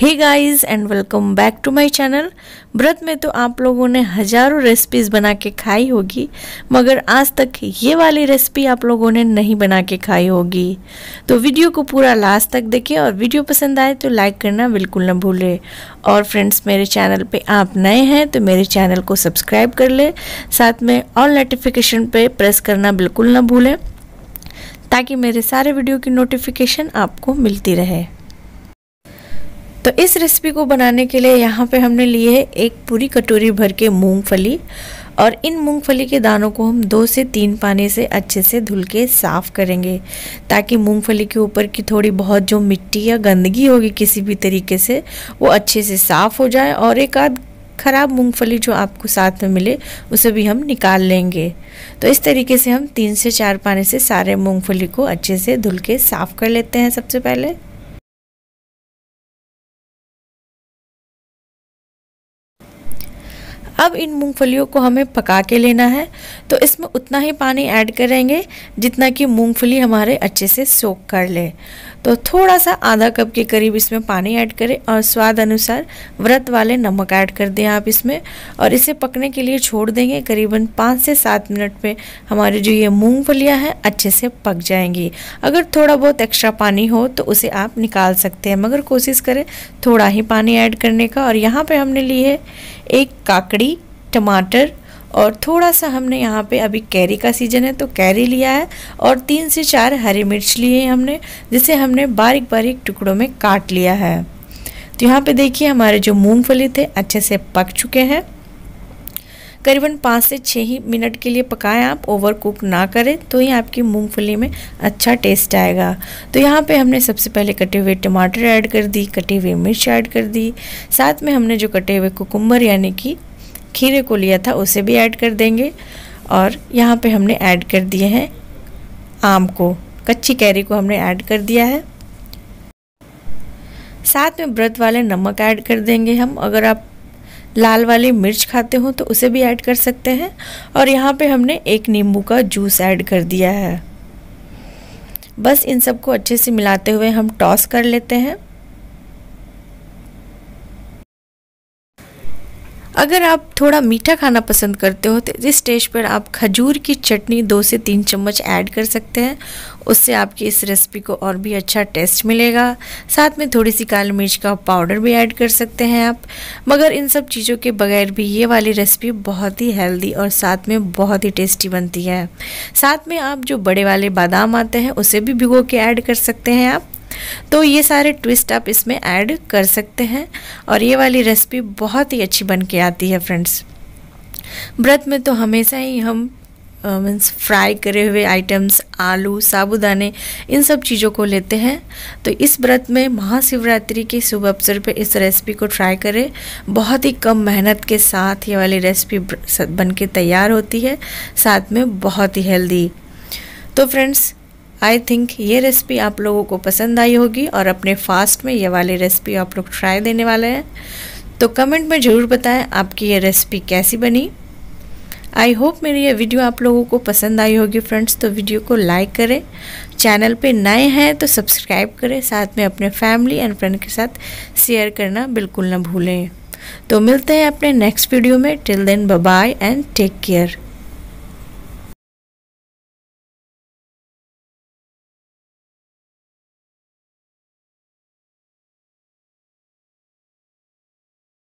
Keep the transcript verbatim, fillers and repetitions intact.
Hey guys and welcome back to my channel. व्रत में तो आप लोगों ने हजारों रेसिपीज़ बना के खाई होगी, मगर आज तक ये वाली रेसिपी आप लोगों ने नहीं बना के खाई होगी। तो वीडियो को पूरा लास्ट तक देखें और वीडियो पसंद आए तो लाइक करना बिल्कुल ना भूलें। और फ्रेंड्स, मेरे चैनल पे आप नए हैं तो मेरे चैनल को सब्सक्राइब कर लें, साथ में ऑल नोटिफिकेशन पे प्रेस करना बिल्कुल ना भूलें ताकि मेरे सारे वीडियो की नोटिफिकेशन आपको मिलती रहे। तो इस रेसिपी को बनाने के लिए यहाँ पे हमने लिए है एक पूरी कटोरी भर के मूंगफली, और इन मूंगफली के दानों को हम दो से तीन पानी से अच्छे से धुल के साफ़ करेंगे ताकि मूंगफली के ऊपर की थोड़ी बहुत जो मिट्टी या गंदगी होगी किसी भी तरीके से वो अच्छे से साफ़ हो जाए, और एक आध ख़राब मूंगफली जो आपको साथ में मिले उसे भी हम निकाल लेंगे। तो इस तरीके से हम तीन से चार पानी से सारे मूंगफली को अच्छे से धुल के साफ़ कर लेते हैं सबसे पहले। अब इन मूंगफलियों को हमें पका के लेना है, तो इसमें उतना ही पानी ऐड करेंगे जितना कि मूंगफली हमारे अच्छे से सोख कर ले। तो थोड़ा सा आधा कप के करीब इसमें पानी ऐड करें और स्वाद अनुसार व्रत वाले नमक ऐड कर दें आप इसमें, और इसे पकने के लिए छोड़ देंगे। करीबन पाँच से सात मिनट में हमारी जो ये मूँगफलियाँ हैं अच्छे से पक जाएंगी। अगर थोड़ा बहुत एक्स्ट्रा पानी हो तो उसे आप निकाल सकते हैं, मगर कोशिश करें थोड़ा ही पानी ऐड करने का। और यहाँ पर हमने ली है एक काकड़ी, टमाटर, और थोड़ा सा हमने यहाँ पे अभी कैरी का सीजन है तो कैरी लिया है, और तीन से चार हरी मिर्च लिए हैं हमने जिसे हमने बारीक बारीक टुकड़ों में काट लिया है। तो यहाँ पे देखिए हमारे जो मूंगफली थे अच्छे से पक चुके हैं। करीबन पाँच से छः ही मिनट के लिए पकाएं, आप ओवर कुक ना करें तो ही आपकी मूंगफली में अच्छा टेस्ट आएगा। तो यहाँ पे हमने सबसे पहले कटे हुए टमाटर ऐड कर दी, कटी हुई मिर्च ऐड कर दी, साथ में हमने जो कटे हुए कुकुम्बर यानी कि खीरे को लिया था उसे भी ऐड कर देंगे, और यहाँ पे हमने ऐड कर दिए हैं आम को, कच्ची कैरी को हमने ऐड कर दिया है। साथ में व्रत वाले नमक ऐड कर देंगे हम। अगर आप लाल वाली मिर्च खाते हो तो उसे भी ऐड कर सकते हैं, और यहाँ पे हमने एक नींबू का जूस ऐड कर दिया है। बस इन सबको अच्छे से मिलाते हुए हम टॉस कर लेते हैं। अगर आप थोड़ा मीठा खाना पसंद करते हो तो इस स्टेज पर आप खजूर की चटनी दो से तीन चम्मच ऐड कर सकते हैं, उससे आपकी इस रेसिपी को और भी अच्छा टेस्ट मिलेगा। साथ में थोड़ी सी काली मिर्च का पाउडर भी ऐड कर सकते हैं आप, मगर इन सब चीज़ों के बगैर भी ये वाली रेसिपी बहुत ही हेल्दी और साथ में बहुत ही टेस्टी बनती है। साथ में आप जो बड़े वाले बादाम आते हैं उसे भी भिगो के ऐड कर सकते हैं आप। तो ये सारे ट्विस्ट आप इसमें ऐड कर सकते हैं, और ये वाली रेसिपी बहुत ही अच्छी बन के आती है। फ्रेंड्स, व्रत में तो हमेशा ही हम मीन्स फ्राई करे हुए आइटम्स, आलू, साबुदाने, इन सब चीज़ों को लेते हैं। तो इस व्रत में महाशिवरात्रि के शुभ अवसर पर इस रेसिपी को ट्राई करें। बहुत ही कम मेहनत के साथ ये वाली रेसिपी बन के तैयार होती है, साथ में बहुत ही हेल्दी। तो फ्रेंड्स, आई थिंक ये रेसिपी आप लोगों को पसंद आई होगी, और अपने फास्ट में ये वाली रेसिपी आप लोग ट्राई देने वाले हैं। तो कमेंट में ज़रूर बताएं आपकी ये रेसिपी कैसी बनी। आई होप मेरी ये वीडियो आप लोगों को पसंद आई होगी। फ्रेंड्स, तो वीडियो को लाइक करें, चैनल पे नए हैं तो सब्सक्राइब करें, साथ में अपने फैमिली एंड फ्रेंड के साथ शेयर करना बिल्कुल ना भूलें। तो मिलते हैं अपने नेक्स्ट वीडियो में। Till then bye bye and take care.